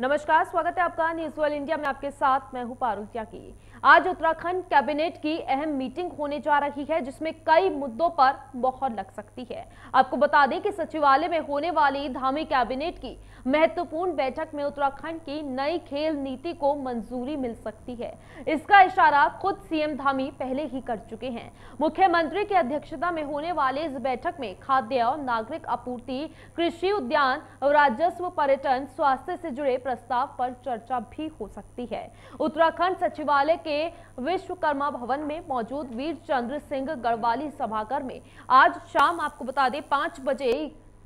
नमस्कार, स्वागत है आपका न्यूज वर्ल्ड इंडिया में। आपके साथ मैं हूं पारुल त्यागी। आज उत्तराखंड कैबिनेट की अहम मीटिंग होने जा रही है, जिसमें कई मुद्दों पर मोहर लग सकती है। आपको बता दें कि सचिवालय में होने वाली धामी कैबिनेट की महत्वपूर्ण बैठक में उत्तराखंड की नई खेल नीति को मंजूरी मिल सकती है। इसका इशारा खुद सीएम धामी पहले ही कर चुके हैं। मुख्यमंत्री की अध्यक्षता में होने वाली इस बैठक में खाद्य और नागरिक आपूर्ति, कृषि, उद्यान और राजस्व, पर्यटन, स्वास्थ्य से जुड़े प्रस्ताव पर चर्चा भी हो सकती है। उत्तराखंड सचिवालय के विश्वकर्मा भवन में मौजूद वीर चंद्र सिंह गढ़वाली सभागार में आज शाम आपको बता दें 5 बजे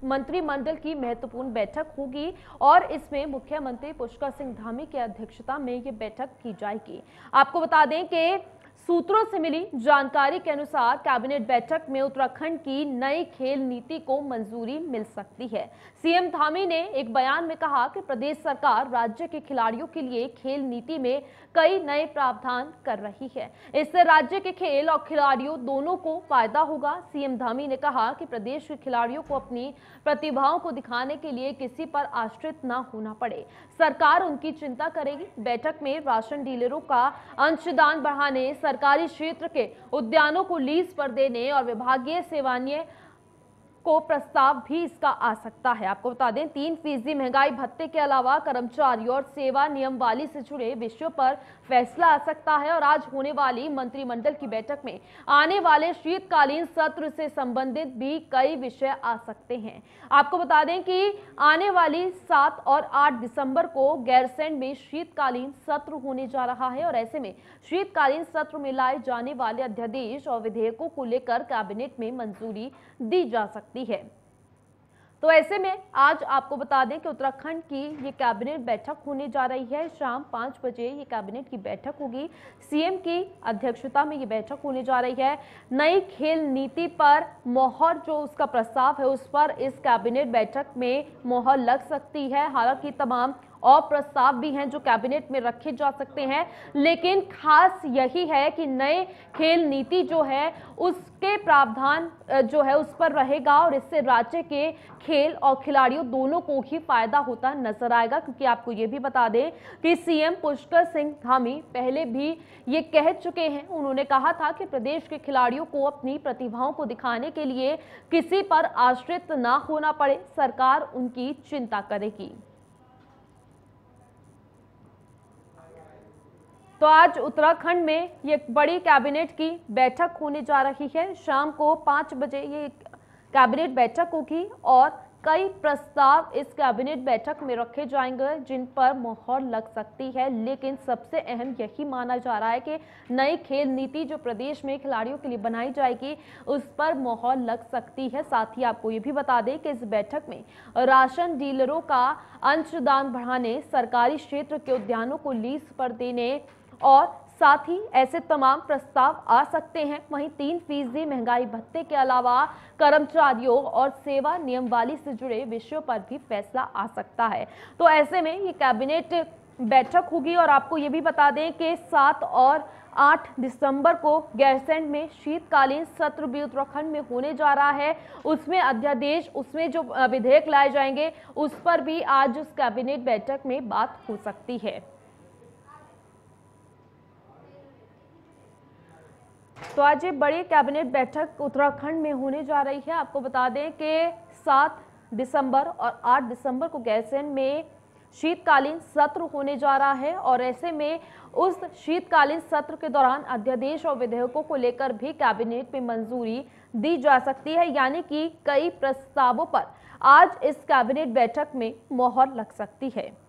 मंत्रिमंडल की महत्वपूर्ण बैठक होगी और इसमें मुख्यमंत्री पुष्कर सिंह धामी की अध्यक्षता में ये बैठक की जाएगी। आपको बता दें कि सूत्रों से मिली जानकारी के अनुसार कैबिनेट बैठक में उत्तराखंड की नई खेल नीति को मंजूरी मिल सकती है। सीएम धामी ने एक बयान में कहा कि प्रदेश सरकार राज्य के खिलाड़ियों के लिए खेल नीति में कई नए प्रावधान कर रही है। इससे राज्य के खेल और खिलाड़ियों दोनों को फायदा होगा। सीएम धामी ने कहा कि प्रदेश के खिलाड़ियों को अपनी प्रतिभाओं को दिखाने के लिए किसी पर आश्रित न होना पड़े, सरकार उनकी चिंता करेगी। बैठक में राशन डीलरों का अंशदान बढ़ाने, सरकारी क्षेत्र के उद्यानों को लीज पर देने और विभागीय सेवानिय को प्रस्ताव भी इसका आ सकता है। आपको बता दें 3% महंगाई भत्ते के अलावा कर्मचारियों और सेवा नियमावली से जुड़े विषयों पर फैसला आ सकता है। और आज होने वाली मंत्रिमंडल की बैठक में आने वाले शीतकालीन सत्र से संबंधित भी कई विषय आ सकते हैं। आपको बता दें कि आने वाली 7 और 8 दिसंबर को गैरसैंण में शीतकालीन सत्र होने जा रहा है और ऐसे में शीतकालीन सत्र में लाए जाने वाले अध्यादेश और विधेयकों को लेकर कैबिनेट में मंजूरी दी जा सकती है। तो ऐसे में आज आपको बता दें कि उत्तराखंड की ये कैबिनेट बैठक होने जा रही है। शाम 5 बजे ये कैबिनेट की बैठक होगी। सीएम की अध्यक्षता में ये बैठक होने जा रही है। नई खेल नीति पर मोहर, जो उसका प्रस्ताव है, उस पर इस कैबिनेट बैठक में मोहर लग सकती है। हालांकि तमाम और प्रस्ताव भी हैं जो कैबिनेट में रखे जा सकते हैं, लेकिन खास यही है कि नए खेल नीति जो है उसके प्रावधान जो है उस पर रहेगा और इससे राज्य के खेल और खिलाड़ियों दोनों को ही फायदा होता नजर आएगा। क्योंकि आपको ये भी बता दें कि सीएम पुष्कर सिंह धामी पहले भी ये कह चुके हैं। उन्होंने कहा था कि प्रदेश के खिलाड़ियों को अपनी प्रतिभाओं को दिखाने के लिए किसी पर आश्रित ना होना पड़े, सरकार उनकी चिंता करेगी। तो आज उत्तराखंड में ये बड़ी कैबिनेट की बैठक होने जा रही है। शाम को 5 बजे ये कैबिनेट बैठक होगी और कई प्रस्ताव इस कैबिनेट बैठक में रखे जाएंगे जिन पर मोहर लग सकती है। लेकिन सबसे अहम यही माना जा रहा है कि नई खेल नीति जो प्रदेश में खिलाड़ियों के लिए बनाई जाएगी उस पर मोहर लग सकती है। साथ ही आपको ये भी बता दें कि इस बैठक में राशन डीलरों का अंशदान बढ़ाने, सरकारी क्षेत्र के उद्यानों को लीज पर देने और साथ ही ऐसे तमाम प्रस्ताव आ सकते हैं। वहीं 3% महंगाई भत्ते के अलावा कर्मचारियों और सेवा नियमावली से जुड़े विषयों पर भी फैसला आ सकता है। तो ऐसे में ये कैबिनेट बैठक होगी और आपको ये भी बता दें कि 7 और 8 दिसंबर को गैरसैंण में शीतकालीन सत्र भी उत्तराखंड में होने जा रहा है। उसमें अध्यादेश, उसमें जो विधेयक लाए जाएंगे उस पर भी आज उस कैबिनेट बैठक में बात हो सकती है। तो आज ये बड़ी कैबिनेट बैठक उत्तराखंड में होने जा रही है। आपको बता दें कि 7 दिसंबर और 8 दिसंबर को गैरसैंण में शीतकालीन सत्र होने जा रहा है और ऐसे में उस शीतकालीन सत्र के दौरान अध्यादेश और विधेयकों को लेकर भी कैबिनेट में मंजूरी दी जा सकती है। यानी कि कई प्रस्तावों पर आज इस कैबिनेट बैठक में मोहर लग सकती है।